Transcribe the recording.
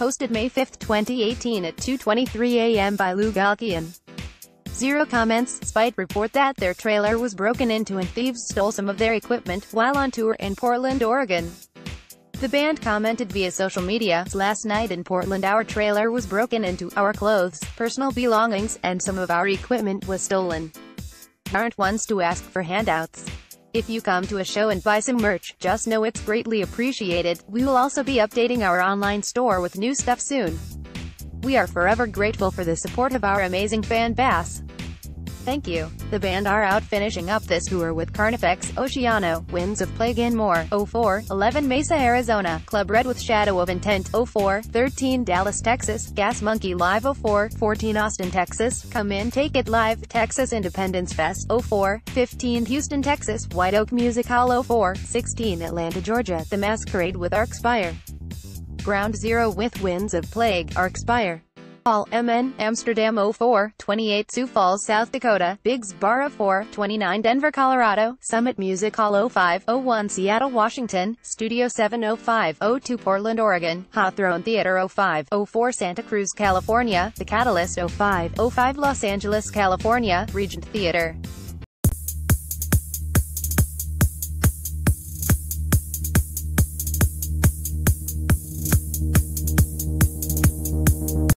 Posted May 5, 2018 at 2:23 a.m. by LugalKiEn. 0 comments. Spite report that their trailer was broken into and thieves stole some of their equipment while on tour in Portland, Oregon. The band commented via social media, "Last night in Portland our trailer was broken into, our clothes, personal belongings, and some of our equipment was stolen. We aren't ones to ask for handouts. If you come to a show and buy some merch, just know it's greatly appreciated. We will also be updating our online store with new stuff soon. We are forever grateful for the support of our amazing fan base. Thank you." The band are out finishing up this tour with Carnifex, Oceano, Winds of Plague and more, 04/11 Mesa, Arizona, Club Red with Shadow of Intent, 04/13 Dallas, Texas, Gas Monkey Live, 04/14 Austin, Texas, Come In Take It Live, Texas Independence Fest, 04/15 Houston, Texas, White Oak Music Hall, 04/16 Atlanta, Georgia, The Masquerade with Archspire, Ground Zero with Winds of Plague, Archspire, All MN, Amsterdam, 04/28 Sioux Falls, South Dakota, Biggs Bar, 04/29 Denver, Colorado, Summit Music Hall, 05/01 Seattle, Washington, Studio 7, 05/02 Portland, Oregon, Hawthorne Theater, 05/04 Santa Cruz, California, The Catalyst, 05/05 Los Angeles, California, Regent Theater.